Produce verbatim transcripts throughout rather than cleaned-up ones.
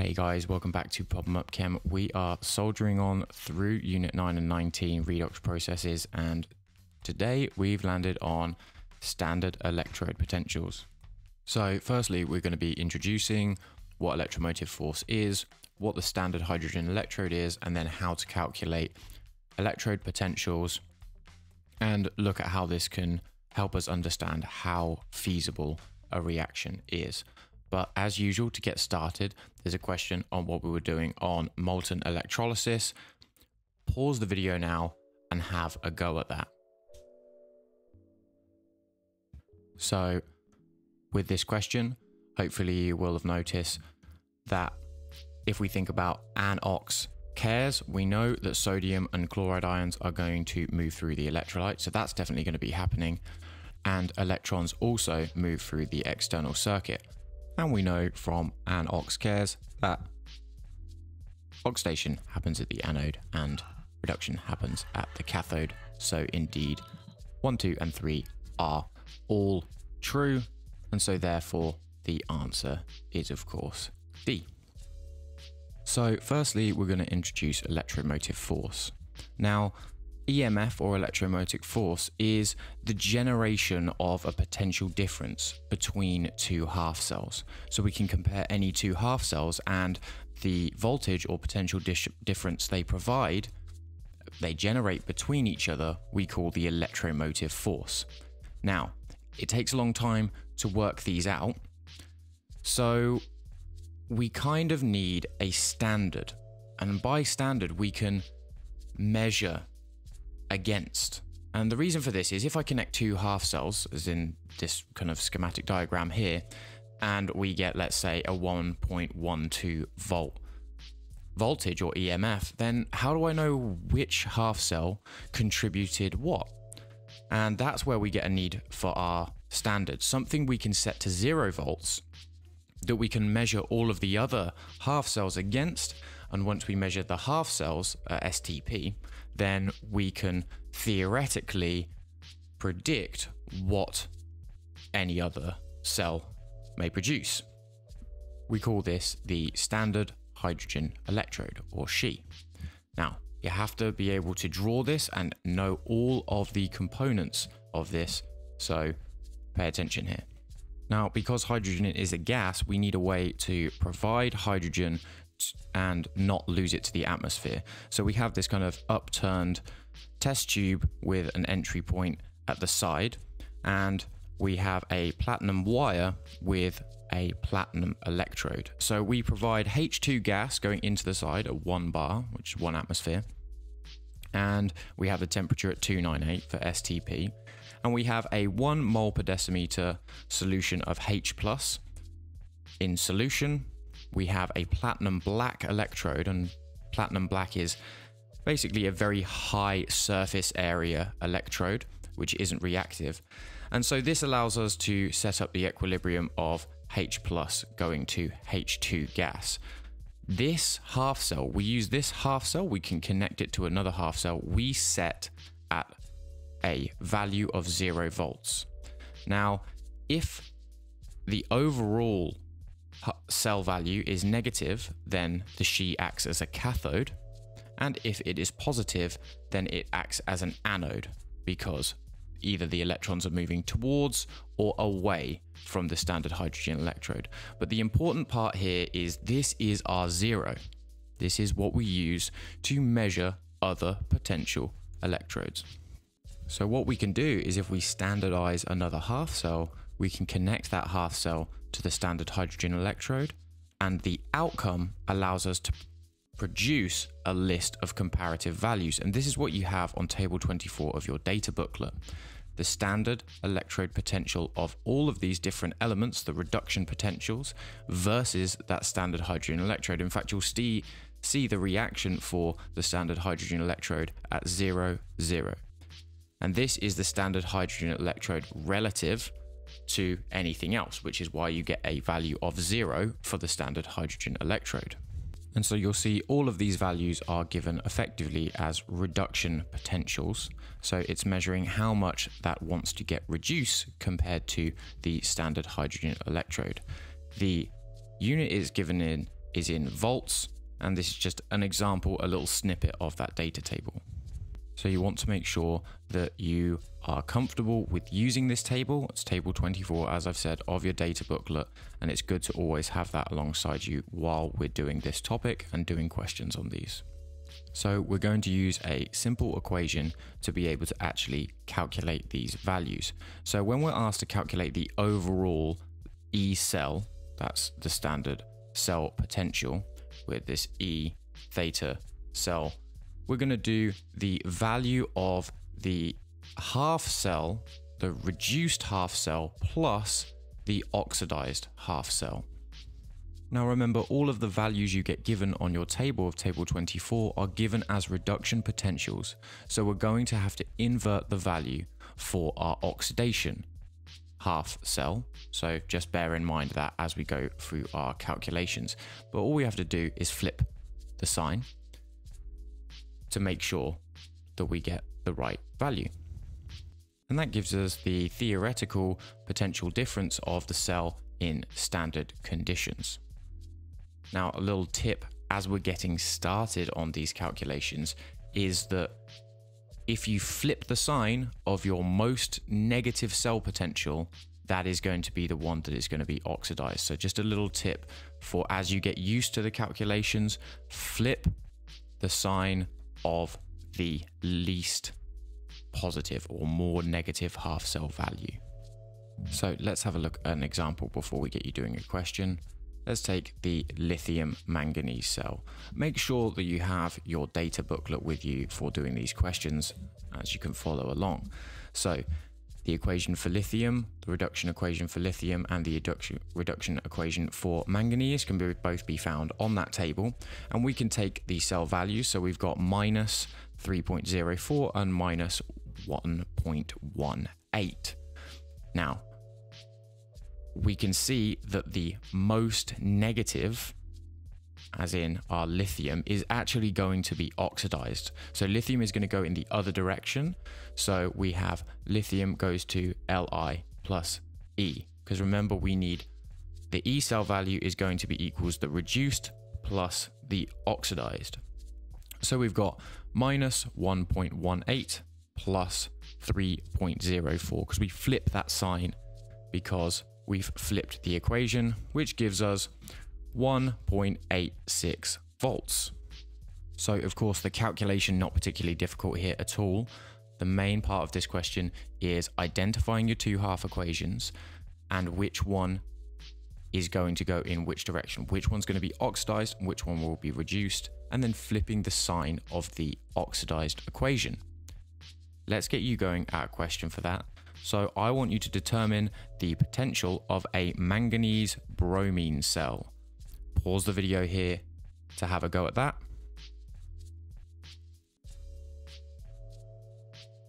Hey guys, welcome back to Pop'em Up Chem. We are soldering on through unit nine and nineteen redox processes, and today we've landed on standard electrode potentials. So firstly, we're going to be introducing what electromotive force is, what the standard hydrogen electrode is, and then how to calculate electrode potentials and look at how this can help us understand how feasible a reaction is. But as usual, to get started, there's a question on what we were doing on molten electrolysis. Pause the video now and have a go at that. So with this question, hopefully you will have noticed that if we think about an O X CARES, we know that sodium and chloride ions are going to move through the electrolyte. So that's definitely going to be happening. And electrons also move through the external circuit. And we know from an O X CARES that oxidation happens at the anode and reduction happens at the cathode. So indeed, one, two, and three are all true. And so therefore the answer is of course D. So firstly, we're going to introduce electromotive force. Now, E M F or electromotive force is the generation of a potential difference between two half cells. So we can compare any two half cells and the voltage or potential difference they provide, they generate between each other, we call the electromotive force. Now, it takes a long time to work these out. So we kind of need a standard, and by standard we can measure against. And the reason for this is if I connect two half cells, as in this kind of schematic diagram here, and we get, let's say, a one point one two volt voltage or E M F, then how do I know which half cell contributed what? And that's where we get a need for our standard, something we can set to zero volts that we can measure all of the other half cells against. And once we measure the half cells, uh, S T P, then we can theoretically predict what any other cell may produce. We call this the standard hydrogen electrode, or S H E. Now, you have to be able to draw this and know all of the components of this, so pay attention here. Now, because hydrogen is a gas, we need a way to provide hydrogen and not lose it to the atmosphere. So we have this kind of upturned test tube with an entry point at the side, and we have a platinum wire with a platinum electrode. So we provide H two gas going into the side at one bar, which is one atmosphere, and we have the temperature at two ninety-eight for S T P, and we have a one mole per decimeter solution of H plus. In solution, we have a platinum black electrode, and platinum black is basically a very high surface area electrode, which isn't reactive. And so this allows us to set up the equilibrium of H plus going to H two gas. This half cell, we use this half cell, we can connect it to another half cell, we set at a value of zero volts. Now, if the overall cell value is negative, then the S H E acts as a cathode, and if it is positive, then it acts as an anode, because either the electrons are moving towards or away from the standard hydrogen electrode. But the important part here is this is our zero. This is what we use to measure other potential electrodes. So what we can do is if we standardize another half cell, we can connect that half cell to the standard hydrogen electrode, and the outcome allows us to produce a list of comparative values. And this is what you have on table twenty-four of your data booklet. The standard electrode potential of all of these different elements, the reduction potentials, versus that standard hydrogen electrode. In fact, you'll see, see the reaction for the standard hydrogen electrode at zero, zero. And this is the standard hydrogen electrode relative to anything else, which is why you get a value of zero for the standard hydrogen electrode. And so you'll see all of these values are given effectively as reduction potentials. So it's measuring how much that wants to get reduced compared to the standard hydrogen electrode. The unit is given in is in volts, and this is just an example, a little snippet of that data table. So you want to make sure that you are comfortable with using this table. It's table twenty-four, as I've said, of your data booklet, and it's good to always have that alongside you while we're doing this topic and doing questions on these. So we're going to use a simple equation to be able to actually calculate these values. So when we're asked to calculate the overall E cell, that's the standard cell potential with this E theta cell, we're going to do the value of the half cell, the reduced half cell, plus the oxidized half cell. Now remember, all of the values you get given on your table of table twenty-four are given as reduction potentials, so we're going to have to invert the value for our oxidation half cell, so just bear in mind that as we go through our calculations. But all we have to do is flip the sign to make sure that we get the right value. And that gives us the theoretical potential difference of the cell in standard conditions. Now, a little tip as we're getting started on these calculations is that if you flip the sign of your most negative cell potential, that is going to be the one that is going to be oxidized. So just a little tip for as you get used to the calculations, flip the sign of the least positive or more negative half cell value. So let's have a look at an example before we get you doing a question. Let's take the lithium manganese cell. Make sure that you have your data booklet with you for doing these questions as you can follow along. So the equation for lithium, the reduction equation for lithium, and the reduction equation for manganese can be, both be found on that table. And we can take the cell values. So we've got minus three point zero four and minus one point one eight. Now, we can see that the most negative, as in our lithium, is actually going to be oxidized. So lithium is going to go in the other direction. So we have lithium goes to Li plus E, because remember, we need the E cell value is going to be equals the reduced plus the oxidized. So we've got minus one point one eight plus three point zero four, because we flip that sign because we've flipped the equation, which gives us one point eight six volts. So of course the calculation not particularly difficult here at all. The main part of this question is identifying your two half equations and which one is going to go in which direction, which one's going to be oxidized and which one will be reduced, and then flipping the sign of the oxidized equation. Let's get you going at a question for that. So I want you to determine the potential of a manganese bromine cell. Pause the video here to have a go at that.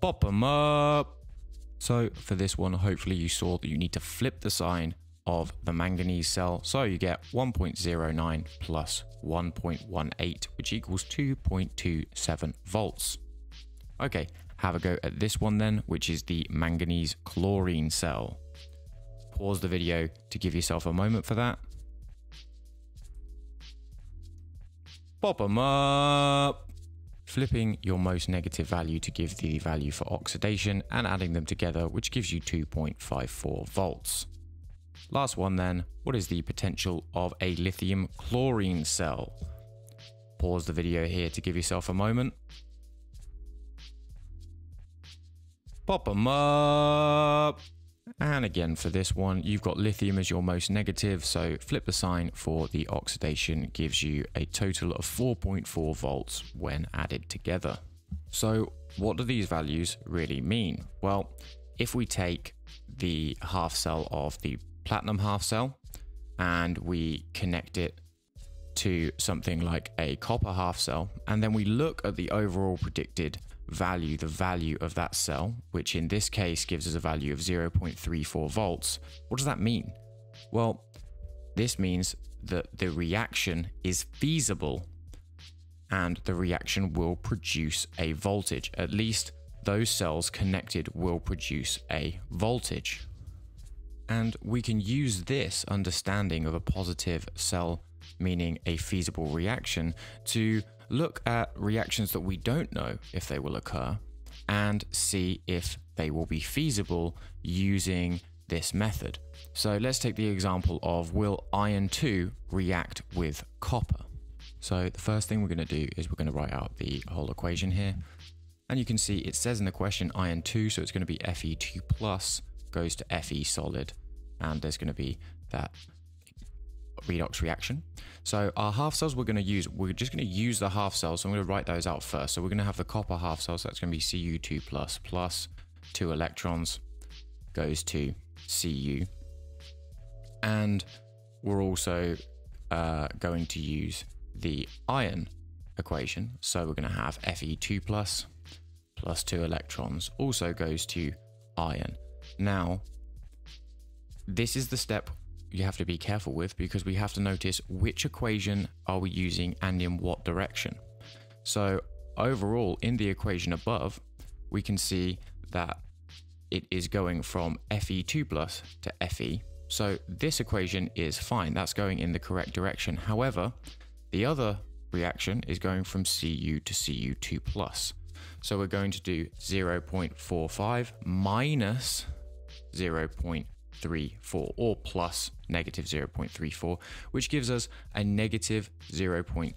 Pop 'em up. So for this one, hopefully you saw that you need to flip the sign of the manganese cell. So you get one point zero nine plus one point one eight, which equals two point two seven volts. Okay. Have a go at this one then, which is the manganese chlorine cell. Pause the video to give yourself a moment for that. Pop 'em up! Flipping your most negative value to give the value for oxidation and adding them together, which gives you two point five four volts. Last one then, what is the potential of a lithium chlorine cell? Pause the video here to give yourself a moment. Pop 'em up. And again, for this one, you've got lithium as your most negative. So flip the sign for the oxidation gives you a total of four point four volts when added together. So what do these values really mean? Well, if we take the half cell of the platinum half cell and we connect it to something like a copper half cell, and then we look at the overall predicted value, the value of that cell, which in this case gives us a value of zero point three four volts. What does that mean? Well, this means that the reaction is feasible and the reaction will produce a voltage. At least those cells connected will produce a voltage. And we can use this understanding of a positive cell meaning a feasible reaction, to look at reactions that we don't know if they will occur and see if they will be feasible using this method. So let's take the example of, will iron two react with copper? So the first thing we're going to do is we're going to write out the whole equation here. And you can see it says in the question iron two, so it's going to be F E two plus goes to Fe solid, and there's going to be that redox reaction. So our half cells we're going to use, we're just going to use the half cells, so I'm going to write those out first. So we're going to have the copper half cell, so that's going to be C U two plus plus two electrons goes to C U. And we're also uh, going to use the iron equation, so we're going to have F E two plus plus two electrons also goes to iron. Now, this is the step you have to be careful with, because we have to notice which equation are we using and in what direction. So overall, in the equation above, we can see that it is going from F E two plus to Fe. So this equation is fine. That's going in the correct direction. However, the other reaction is going from Cu to C U two plus. So we're going to do zero point four five minus zero point three four, or plus negative zero point three four, which gives us a negative zero point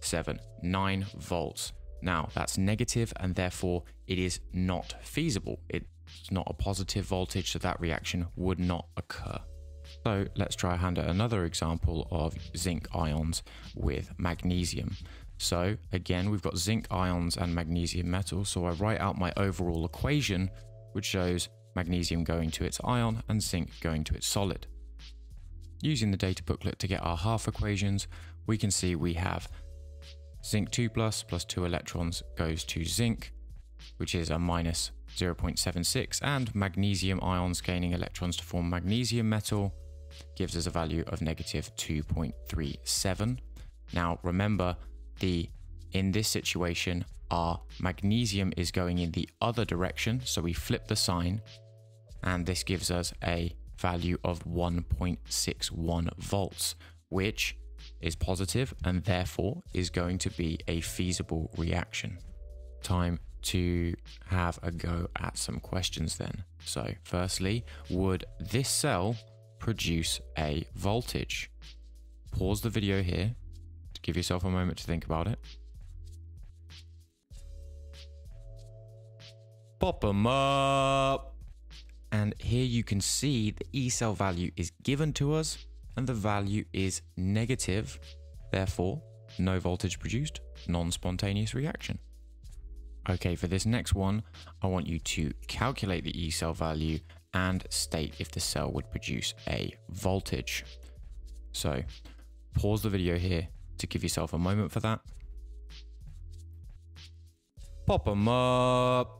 seven nine volts. Now that's negative, and therefore it is not feasible. It's not a positive voltage, so that reaction would not occur. So let's try hand at another example of zinc ions with magnesium. So again, we've got zinc ions and magnesium metal. So I write out my overall equation, which shows magnesium going to its ion and zinc going to its solid. Using the data booklet to get our half equations, we can see we have zinc two plus plus two electrons goes to zinc, which is a minus zero point seven six, and magnesium ions gaining electrons to form magnesium metal gives us a value of negative two point three seven. Now remember, the in this situation, our magnesium is going in the other direction, so we flip the sign, and this gives us a value of one point six one volts, which is positive and therefore is going to be a feasible reaction. Time to have a go at some questions then. So firstly, would this cell produce a voltage? Pause the video here to give yourself a moment to think about it. Pop 'em up! And here you can see the E cell value is given to us, and the value is negative. Therefore, no voltage produced, non-spontaneous reaction. Okay, for this next one, I want you to calculate the E cell value and state if the cell would produce a voltage. So, pause the video here to give yourself a moment for that. Pop 'em up!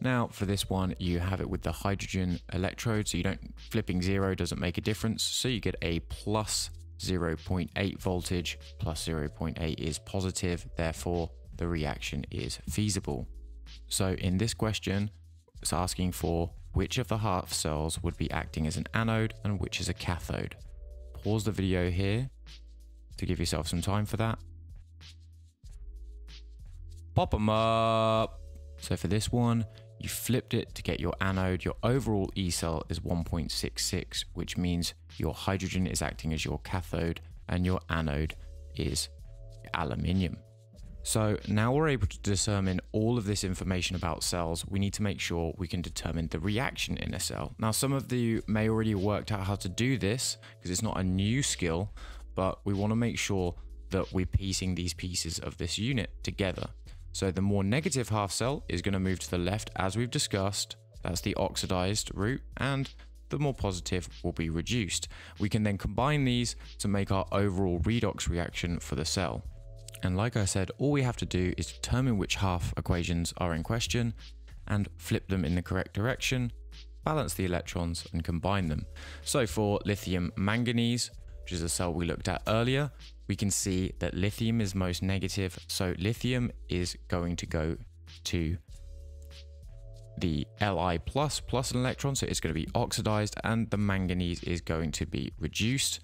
Now for this one, you have it with the hydrogen electrode, so you don't, flipping zero doesn't make a difference, so you get a plus zero point eight voltage, plus zero point eight is positive, therefore the reaction is feasible. So in this question, it's asking for which of the half cells would be acting as an anode and which is a cathode. Pause the video here to give yourself some time for that. Pop 'em up! So for this one, you flipped it to get your anode. Your overall E cell is one point six six, which means your hydrogen is acting as your cathode and your anode is aluminium. So now we're able to determine all of this information about cells. We need to make sure we can determine the reaction in a cell. Now, some of you may already have worked out how to do this because it's not a new skill, but we want to make sure that we're piecing these pieces of this unit together. So the more negative half cell is going to move to the left, as we've discussed. That's the oxidized route, and the more positive will be reduced. We can then combine these to make our overall redox reaction for the cell. And like I said, all we have to do is determine which half equations are in question and flip them in the correct direction, balance the electrons and combine them. So for lithium manganese, which is a cell we looked at earlier, we can see that lithium is most negative, so lithium is going to go to the Li plus plus an electron, so it's going to be oxidized, and the manganese is going to be reduced.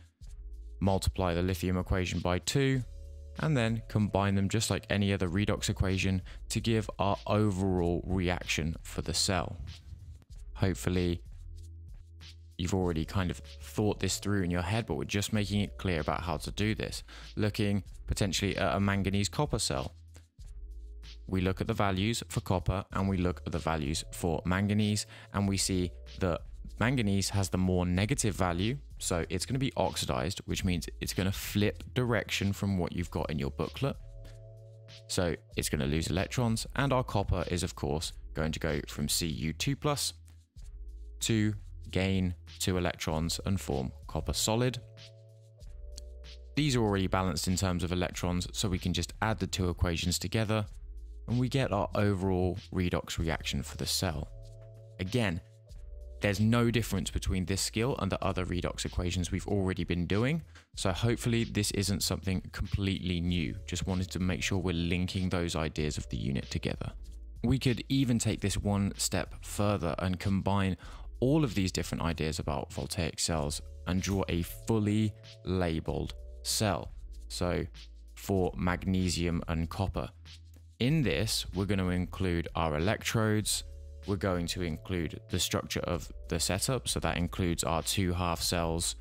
multiply the lithium equation by two, and then combine them just like any other redox equation to give our overall reaction for the cell. Hopefully you've already kind of thought this through in your head, but we're just making it clear about how to do this. Looking potentially at a manganese copper cell. We look at the values for copper and we look at the values for manganese, and we see that manganese has the more negative value, so it's going to be oxidized, which means it's going to flip direction from what you've got in your booklet. So it's going to lose electrons, and our copper is of course going to go from C U two plus to gain two electrons and form copper solid. These are already balanced in terms of electrons, so we can just add the two equations together and we get our overall redox reaction for the cell. Again, there's no difference between this skill and the other redox equations we've already been doing, so hopefully this isn't something completely new. Just wanted to make sure we're linking those ideas of the unit together. We could even take this one step further and combine all of these different ideas about voltaic cells and draw a fully labeled cell. So for magnesium and copper. In this, we're going to include our electrodes, we're going to include the structure of the setup, so that includes our two half cells,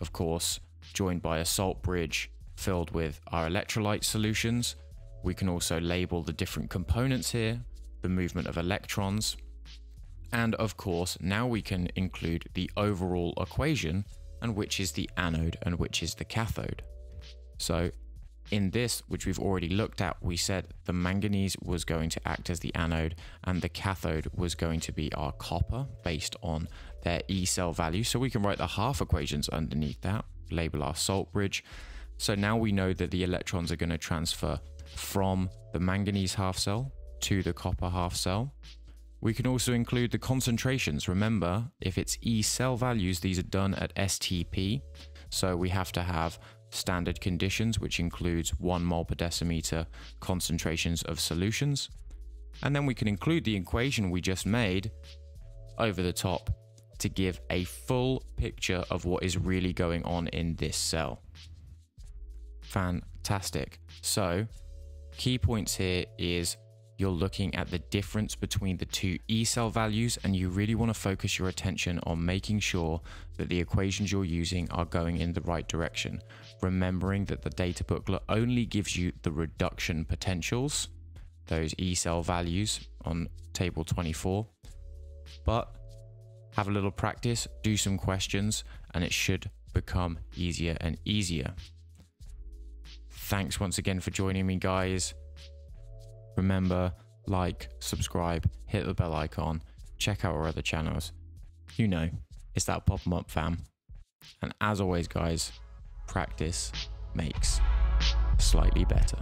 of course, joined by a salt bridge filled with our electrolyte solutions. We can also label the different components here, the movement of electrons, and of course, now we can include the overall equation, and which is the anode and which is the cathode. So in this, which we've already looked at, we said the manganese was going to act as the anode and the cathode was going to be our copper based on their E cell value. So we can write the half equations underneath that, label our salt bridge. So now we know that the electrons are going to transfer from the manganese half cell to the copper half cell. We can also include the concentrations. Remember, if it's E cell values, these are done at S T P. So we have to have standard conditions, which includes one mole per decimeter concentrations of solutions, and then we can include the equation we just made over the top to give a full picture of what is really going on in this cell. Fantastic. So key points here is you're looking at the difference between the two E cell values, and you really want to focus your attention on making sure that the equations you're using are going in the right direction. Remembering that the data booklet only gives you the reduction potentials, those E cell values on table twenty-four, but have a little practice, do some questions, and it should become easier and easier. Thanks once again for joining me, guys. Remember, like, subscribe, hit the bell icon, check out our other channels. You know, it's that Pop'em Up fam. And as always, guys, practice makes slightly better.